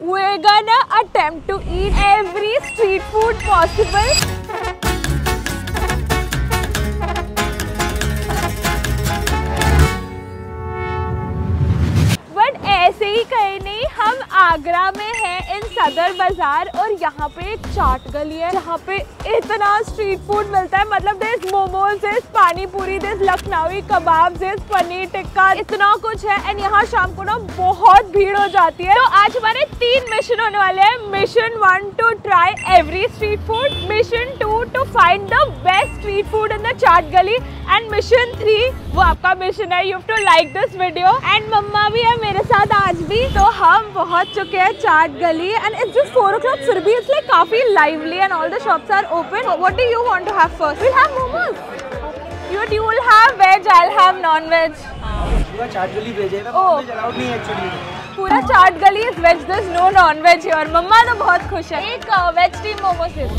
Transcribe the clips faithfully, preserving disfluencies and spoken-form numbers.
we're gonna attempt to eat every street food possible. But ऐसे ही कहीं नहीं, हम आगरा में हैं इन सदर बाजार और यहाँ पे एक चाट गली है जहाँ पे इतना स्ट्रीट फूड मिलता है। मतलब this momos, this pani puri, this Lakhnavi kebab, this paneer tikka, इतना कुछ है। एंड यहाँ शाम को ना बहुत भीड़ हो जाती है। तो आज हमारे तीन मिशन होने वाले हैं। Mission one to try every street food, mission two to find the best street food in the chaat gali, and mission three वो आपका मिशन है, you have to like this video. And मम्मा भी है मेरे साथ आज भी। तो हम पहुँच चुके हैं chaat gali and it's just four o'clock, फिर भी इट्स लाइक काफी lively and all the shops are open. So what do you want to have first? We'll have momos. You you will have veg. I'll have non-veg. पूरा चाट गली veg है ना? Non-veg allowed नहीं है actually. पूरा चाट गली is veg. There's no non-veg here. मम्मा तो बहुत खुश है. एक veg टी मोमोस है.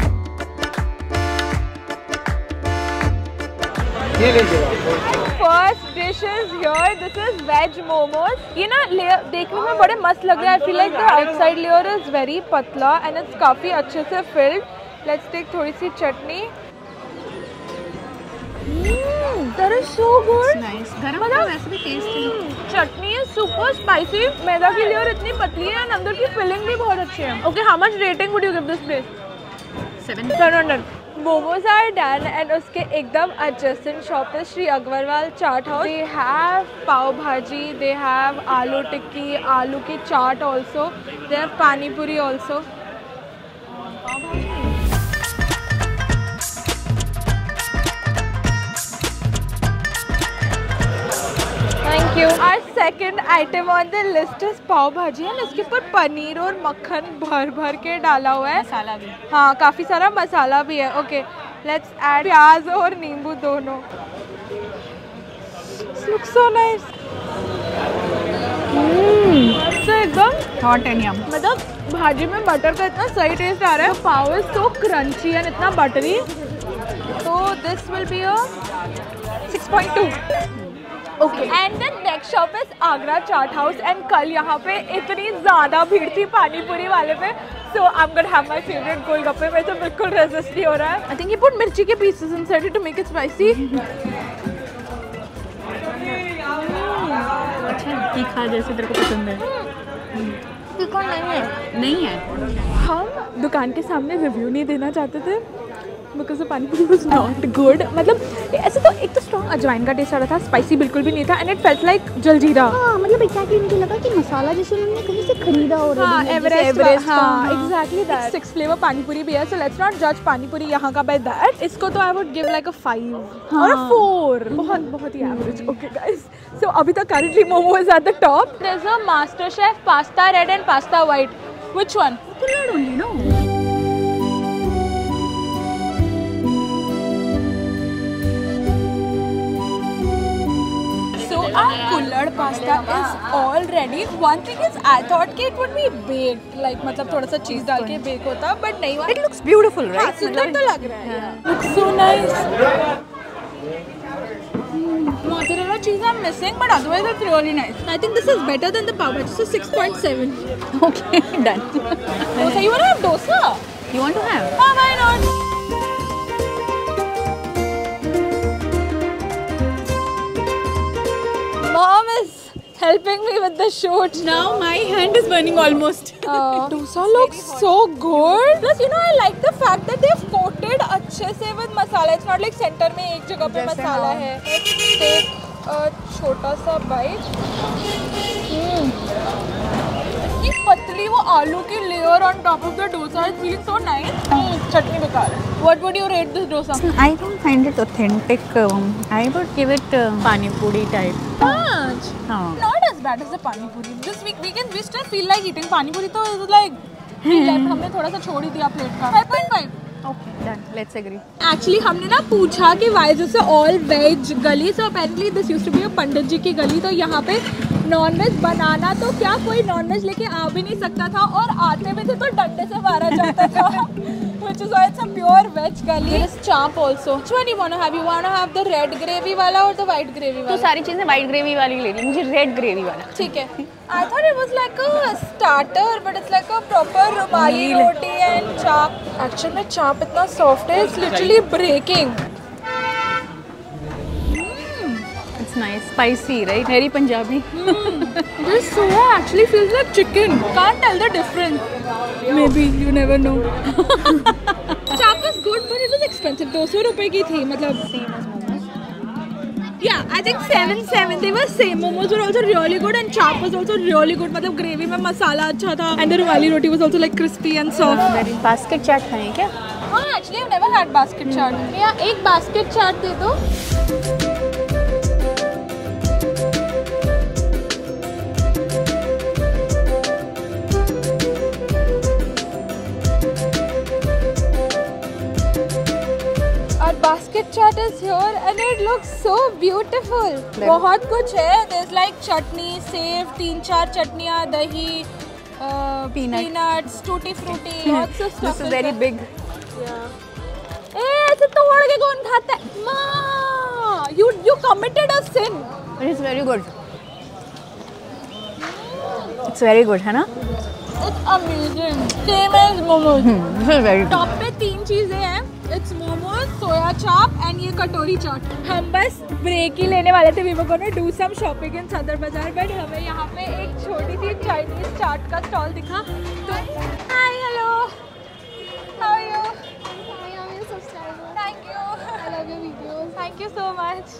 ये लीजिए. First dish is here. This is veg momos. ये ना देखने में बड़े मस्त लग रहा है. I feel like the outside layer is very patla and it's काफी अच्छे से filled. Let's take थोड़ी सी चटनी. Mmm, that is so good. It's nice. गरम गरम वैसे भी tasty. Chutney is super spicy. मैदा की layer इतनी पतली है और अंदर की filling भी बहुत अच्छी है. Okay, how much rating would you give this place? Seven. Ten on ten. Momos are done and उसके एकदम adjacent shop है श्री अग्रवाल चाट house. They have pav bhaji, they have आलू टिक्की, आलू की चाट also, they have पानी पूरी also। Thank you. Our second item on the list is पाव भाजी है, इसके ऊपर पनीर और मक्खन भर भर के डाला हुआ है। मसाला भी। हाँ, काफी सारा मसाला भी है। ओके, लेट्स ऐड प्याज और नींबू दोनों। Looks so nice. हम्म, तो एकदम hot and yum। मतलब भाजी में बटर का इतना सही टेस्ट आ रहा है। Pav is so crunchy and इतना बटरी। तो this will be a six point two. Okay and the next shop is Agra chaat house and कल यहाँ पे इतनी ज़्यादा भीड़ थी पानी पूरी वाले पे। So I am gonna have my favourite gol gappe. मैं तो बिल्कुल रेजिस्ट नहीं हो रहा है। आई थिंक ये पुट मिर्ची के pieces inside it to make it spicy. अच्छा तीखा जैसे तेरे को पसंद है। तीखा नहीं है। नहीं है। हम दुकान के सामने रिव्यू नहीं देना चाहते थे बिकॉज पानी पूरी वॉज नॉट गुड। मतलब ऐसे तो एक तो स्ट्रॉन्ग अजवाइन का टेस्ट आ रहा था, स्पाइसी बिल्कुल भी नहीं था and it felt like jaljeera. हाँ, मतलब एग्जैक्टली मुझे लगा कि मसाला जैसे उन्होंने कहीं से खरीदा हो रहा है। Everest exactly that. Six flavour pani puri भी है, सो लेट्स नॉट जज पानी पूरी यहाँ का बाय दैट। इसको तो I would give like a five और अ फोर। बहुत बहुत ही एवरेज। ओके गाइस, सो अभी तक currently momos at the top. There is a master chef pasta red and pasta white, which one? Kulhad only no. Our kulhad pasta is all ready. One thing is, I thought it would be baked, like मतलब थोड़ा सा चीज़ डाल के bake होता, but नहीं हुआ। It looks beautiful, right? हाँ, सुंदर तो लग रहा है। Looks so nice. Mozzarella cheese I'm missing, but otherwise it's really nice. I think this is better than the pav bhaji. So six point seven. Okay, done. Dosa, you want to have dosa? You want to have? Oh, why not? Mom is helping me with the shoot. Now my hand is burning almost. Uh, dosa looks so good. Plus, you know, I like the fact that they've coated अच्छे से with masala. It's not like center में एक जगह पे मसाला है. Let's take a छोटा सा bite. Hmm. इतनी पतली वो आलू की layer on top of the dosa. It feels so nice. Hmm. चटनी बेकार है. What would you rate this dosa? I don't find it authentic. I would give it uh, pani puri type. Much? No. Not as bad as the pani puri. This week we can we still feel like eating pani puri. So it's like we left. हमने थोड़ा सा छोड़ ही दिया plate का. Five point five. Okay, done. Let's agree. Actually हमने ना पूछा कि why is this all veg गली? So apparently this used to be a पंडित जी की गली. तो यहाँ पे नॉनवेज बनाना तो क्या, कोई नॉनवेज लेके आ भी नहीं सकता था और आते में थे तो डंडे से मारा जाता था which is why it's a pure veg curry. There is chaap also. Which one you want to have? You want to have the red gravy वाला और the white gravy वाला? तो सारी चीज़ें white gravy वाली लेनी, मुझे red gravy वाला. ठीक है. I thought it was like a starter, but it's like a proper rumali roti and chaap. Actually में chaap इतना soft है, it's literally breaking. It's nice, spicy, right? Very Punjabi. This soya actually feels like chicken. Can't tell the difference. Maybe you never know. Chaap was good, but it was expensive. दो सौ रुपए की थी, मतलब same as momos. Yeah, I think seven seven. They were same. Momos were also really good, and chaap was also really good. मतलब gravy में मसाला अच्छा था, and the rumali roti was also like crispy and soft. Very basket chaat खाएं क्या? हाँ, actually I've never had basket chaat. भैया एक basket chaat दे दो. Basket chaat is here and it looks so beautiful. बहुत कुछ है. There's like chutney, सेव, तीन चार चटनियाँ, दही, peanuts, tutti frutti, lots of stuff. This is very big. Yeah. ए ऐसे तोड़ के कौन खाता है? माँ, you you committed a sin. It is very good. It's very good, है ना? It's amazing. Same as momos. This is very good. Top पे तीन चीजें हैं. It's momos, soya chaap and ये कटोरी चाट. हम बस ब्रेक ही लेने वाले थे. We were going to do some shopping in सदर बाजार, but हमें यहाँ पे एक छोटी सी चाइनीज चाट का स्टॉल दिखा. तो hi, hello, how are you? Hi, I'm your subscriber. Thank you. I love your videos. Thank you so much.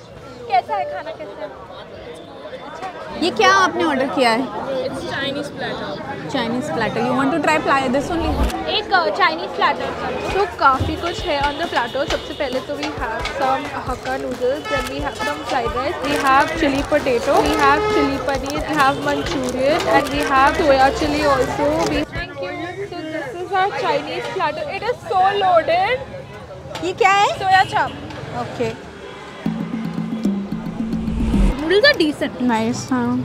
कैसा है खाना, कैसा है? अच्छा. ये क्या आपने ऑर्डर किया है? It's Chinese platter. Chinese platter. You want to try platter? This only. एक Chinese platter. So काफी कुछ है on the platter. सबसे पहले तो we have some Hakka noodles, then we have some fried rice, we have chili potato, we have chili paneer, we have Manchurian, and we have soya chili also. We thank you. So this is our Chinese platter. It is so loaded. ये क्या है? Soya chaap. Okay. Noodles are decent. Nice. हाँ.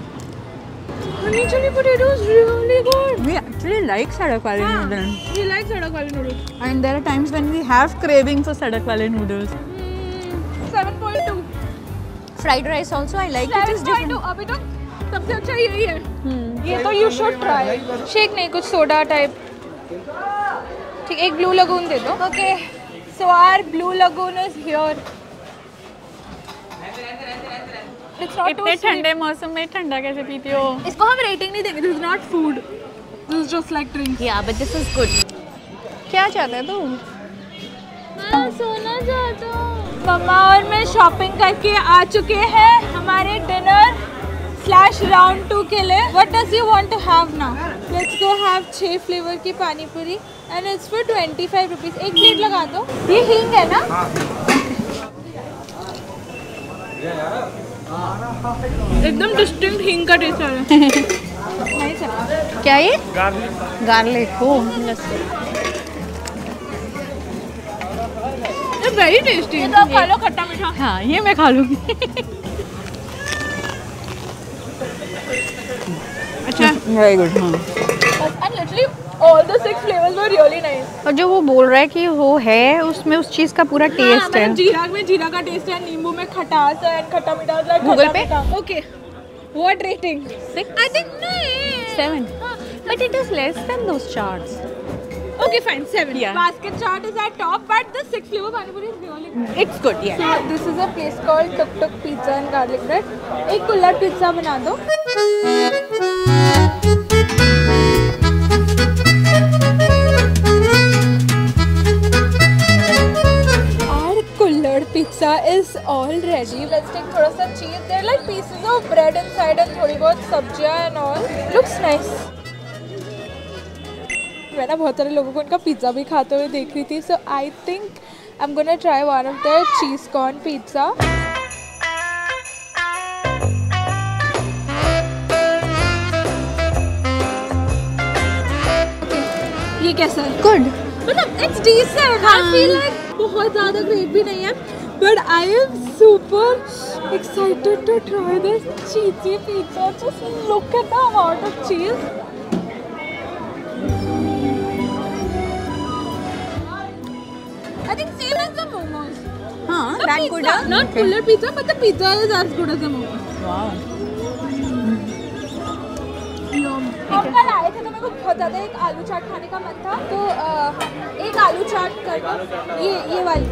Manchurian potato is really good. We actually like sadak wale yeah, noodles. We like sadak wale noodles. And there are times when we have craving for sadak wale noodles. Hmm, seven point two. Fried rice also I like. Seven point two. अभी तो सबसे अच्छा यही है. Hmm. ये तो you should try. Shake नहीं, कुछ soda type. ठीक, एक blue lagoon दे दो. Okay. So our blue lagoon is here. इतने ठंडे मौसम में ठंडा कैसे पीती हो? इसको हम रेटिंग नहीं देंगे. This is not food. This is just like drink. Yeah, but this is good. क्या चाहते हो तुम? मैं सोना चाहता हूँ. मम्मा और मैं शॉपिंग करके आ चुके हैं हमारे डिनर स्लैश राउंड टू के लिए. What does you want to have now? Let's go have छह फ्लेवर की pani puri and it's for twenty five rupees. एक प्लेट लगा दो. ये हींग है ना? एकदम डिस्टिंक्ट हींग का टेस्ट आ रहा है. नहीं सर, क्या ये गार्लिक गार्लिक हो? ये वेरी टेस्टी है. तो खा लो खट्टा मीठा. हाँ, ये मैं खा लूँगी. अच्छा, वेरी गुड. हाँ, and literally all the six flavours were really nice. और जो वो बोल रहा है कि वो है उसमें उस चीज का पूरा टेस्ट है. जीरा में जीरा का टेस्ट है, नींबू में खटास है, खट्टा मीठा लाइक गूगल पे. Okay, what rating? Six I think. नहीं, seven. But it is less than those chaats. Okay, fine, seven. Yeah. Basket chaat is our top, but the six flavor pani puri is really good. It's good, yeah. So this is a place called Tuk Tuk Pizza and Garlic Bread. एक kulhad pizza बना दो. Our kulhad pizza is all ready. Let's take थोड़ा सा cheese. There are like pieces of bread inside and थोड़ी बहुत सब्जियाँ and all. Looks nice. मैं ना बहुत सारे लोगों को उनका पिज़्ज़ा भी खाते हुए देख रही थी. So I think I am gonna try one of the cheese corn pizza. ये कैसा है? गुड, मतलब it's decent. I feel like बहुत ज़्यादा ग्रेट भी नहीं है, but I am super excited to try this cheesy pizza. Just look at the amount of cheese. I think same as the momos. Huh? The that pizza, good, huh? Not fuller okay. pizza, but the pizza is as good as the momos. Wow. Yum. हम कल आए थे तो मेरे को बहुत ज़्यादा एक आलू चाट खाने का मन था, तो एक आलू चाट कर ये ये वाली.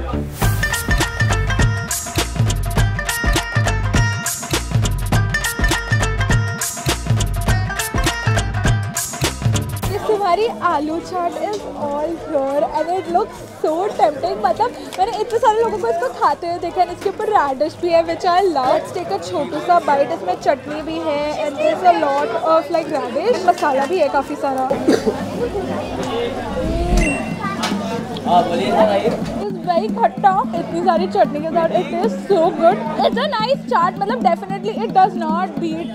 Aloo chaat is all floor and it looks so tempting. मतलब मैंने इतने सारे लोगों को इसको खाते हुए देखा है. इसके ऊपर रेडिश भी है which I love. Let's take a छोटू सा बाइट. इसमें चटनी भी है and there is a lot of like radish. मसाला भी है काफ़ी सारा. वेरी खट्टा इतनी सारी चटनी के साथ. It is so good. It's a nice chaat. मतलब definitely it does not beat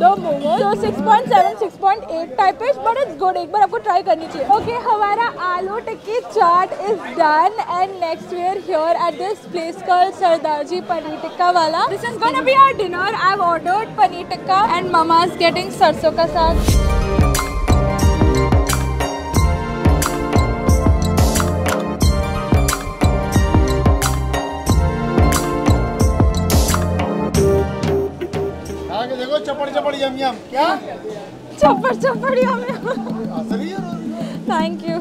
the momo. So six point seven six point eight type is but it's good. एक बार आपको ट्राई करनी चाहिए. ओके okay, हमारा aloo tikki chaat is done and next we are here at this place called Sardarji paneer tikka वाला. This is gonna be our dinner. I have ordered paneer tikka and mama is getting सरसों का साग. चपड़ चपड़ यम यम. क्या चपड़ चपड़ yum yum. Thank you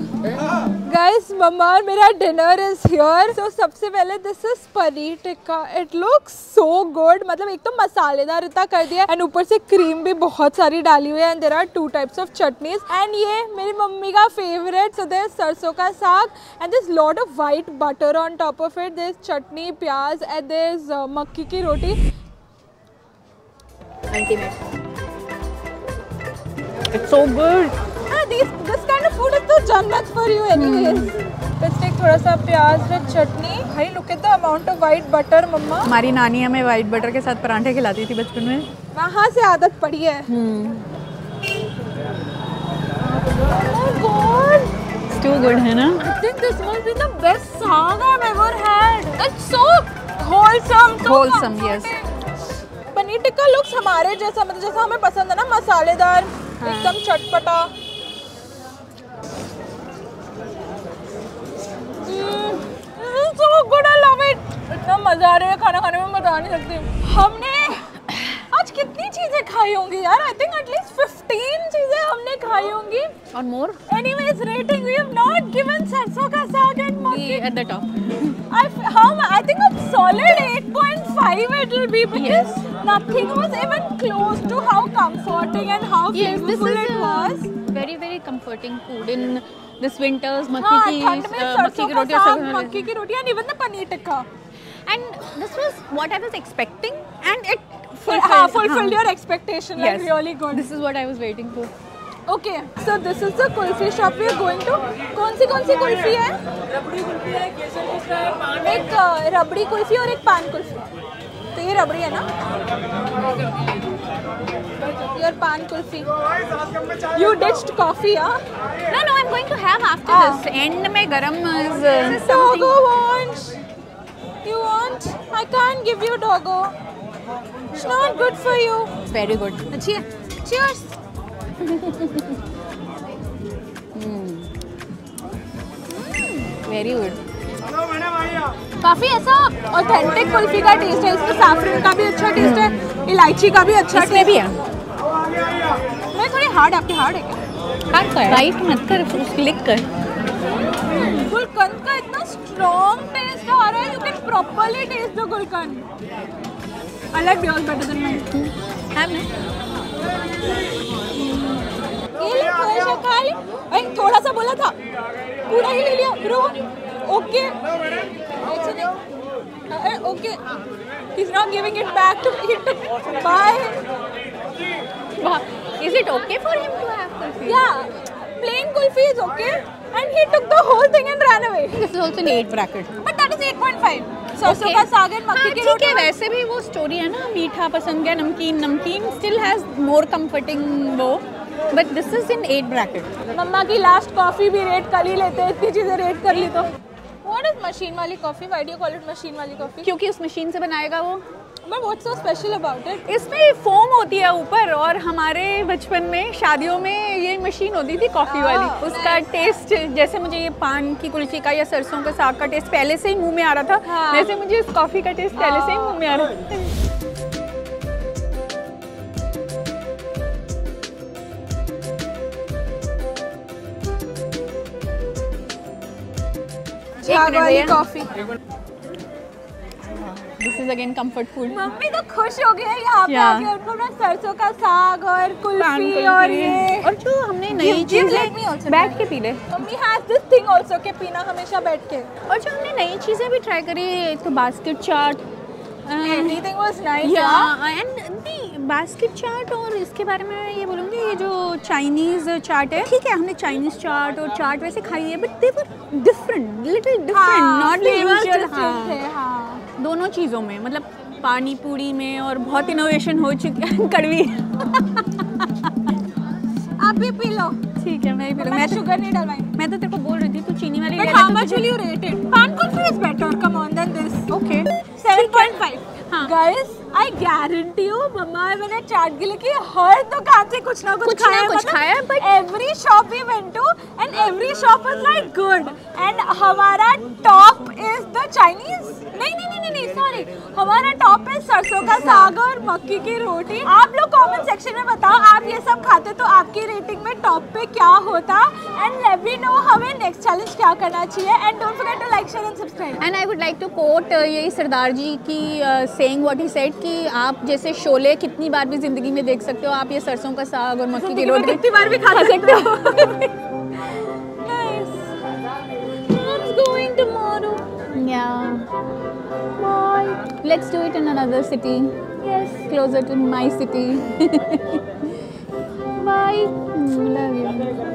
guys. मम्मा और मेरा डिनर इज हियर. सो सबसे पहले this is paneer tikka. It looks so good. मतलब एक तो मसालेदार इतना कर दिया एंड ऊपर से क्रीम भी बहुत सारी डाली हुई है and there are two types of chutneys and ये मेरी मम्मी का फेवरेट. सो देयर सरसों का saag and this lot of white butter on top of it. There chutney प्याज एंड देयर इज मक्की की रोटी. It's so good. Ah, this this kind of food is so jannat for you, anyways. Mm. Let's take थोड़ा सा प्याज और चटनी. भाई look at the amount of white butter, मम्मा. हमारी नानी हमें white butter के साथ परांठे खिलाती थी बचपन में. वहाँ से आदत पड़ी है. Hmm. Oh God. It's too good, है ना? I think this must be the best saag I've ever had. It's so wholesome. So wholesome, yes. Paneer tikka looks हमारे जैसा, मतलब जैसा हमें पसंद है ना, मसालेदार हाँ. एकदम चटपटा. So good. I love it. इतना मजा आ रहा है खाना खाने में, बता नहीं सकती. हमने आज कितनी चीजें खाई होंगी यार. आई थिंक एटलीस्ट फिफ्टीन चीजें हमने खाई होंगी और more. Anyways rating we have not given sarson का saag and makki at the top. I um I think a solid eight point five it will be because yes. nothing was even close to how comforting and how yes, flavorful it was. Very very comforting food in this winters. Makki ki makki ki roti, makki ki roti and even the paneer tikka. And this was what I was expecting and it fulfilled, yeah, fulfilled your expectation. Yes. Like really good. This is what I was waiting for. Okay, so this is the kulfi shop we are going to. कौन सी कौन सी कुल्फी है? रबड़ी कुल्फी है, केसर पिस्ता है, पान. एक रबड़ी कुल्फी और एक पान कुल्फी. तो ये रबड़ी है ना और पान kulfi. You ditched coffee, huh? No, no, I'm going to have after ah. this. End में गरम is uh, doggo wants. You want? I can't give you doggo. It's not good for you. Very good. अच्छी है. Cheers. Very good. काफ़ी ऐसा authentic kulfi का test है. इसमें saffron का भी अच्छा टेस्ट है, इलायची का भी अच्छा टेस्ट भी है. मैं थोड़ी हार्ड आपके हार्ड है क्या? कट कर राइट मत कर, क्लिक कर. गुलकंद का इतना स्ट्रॉन्ग टेस्ट आ रहा है. You can properly taste the gulkand. I like yours better than mine. है ना थोड़ा सा बोला था, पूरा ही ले लिया. Okay okay he is not giving it back to it. Bye. Is it okay for him to have kulfi? या plain kulfi is okay and he took the whole thing and run away. This is also in eight bracket but that is eight point five. Sarson का saag and मक्की की रोटी. वैसे भी वो story है ना, मीठा पसंद है, नमकीन नमकीन स्टिल हैज मोर कंफर्टिंग वो. But this is in eight bracket. मम्मा की लास्ट कॉफी भी रेट कर ही लेते हैं, इतनी चीजें रेट कर ली तो. What is machine wali coffee? Why do you call it machine wali coffee? क्योंकि उस मशीन से बनाएगा वो. But what's so special about it? इसमें फोम होती है ऊपर और हमारे बचपन में शादियों में ये मशीन होती थी कॉफ़ी वाली. उसका टेस्ट जैसे मुझे ये पान की कुल्फी का या सरसों के साग का टेस्ट पहले से ही मुंह में आ रहा था वैसे मुझे इस कॉफ़ी का टेस्ट पहले से ही मुंह में आ रहा था. Coffee. This is again comfort food. Mummy तो खुश हो गई यहाँ पे आके. उनको ना सरसों का साग और कुल्फी और ये और जो हमने नई चीज बैठ के पी ले. Mummy has this thing also के पीना हमेशा बैठ के. और जो हमने नई चीजें भी ट्राई करी तो basket chaat. Everything was nice. Yeah and the basket chaat और इसके बारे में ये बोलूँगी ये जो Chinese chaat है ठीक है हमने Chinese chaat और chaat वैसे खाई है but they were different little different not the usual. हाँ दोनों चीज़ों में मतलब पानी पूरी में और बहुत इनोवेशन हो चुकी है. कड़वी आप भी पी लो. ठीक है मैं भी पी लूं. मैं शुगर नहीं डालवाई. मैं तो तेरे को बोल रही थी तू चीनी वाली. But how much will you rate it? Paan kulfi is better come on than this. Okay seven point five. हां guys I guarantee you mamma मैंने चाट के लिए हर दुकान से कुछ ना कुछ खाया कुछ खाया but every shop we went to and every shop was like good and हमारा टॉप इज द चाइनीज. नहीं नहीं नहीं सॉरी हमारा टॉप है सरसों का साग और मक्की की रोटी. आप लोग कमेंट सेक्शन में बताओ आप ये सब खाते तो आपकी रेटिंग में टॉप पे क्या होता एंड लेट मी नो हमें नेक्स्ट चैलेंज क्या करना चाहिए. And don't forget to like share and subscribe. And I would like to quote यही सरदार जी की सेइंग व्हाट ही सेड कि आप जैसे शोले कितनी बार भी जिंदगी में देख सकते हो आप ये सरसों का साग और मक्की की रोटी कितनी बार भी खा सकते हो. Yeah. Bye. Let's do it in another city. Yes. Closer to my city. Bye. Love you.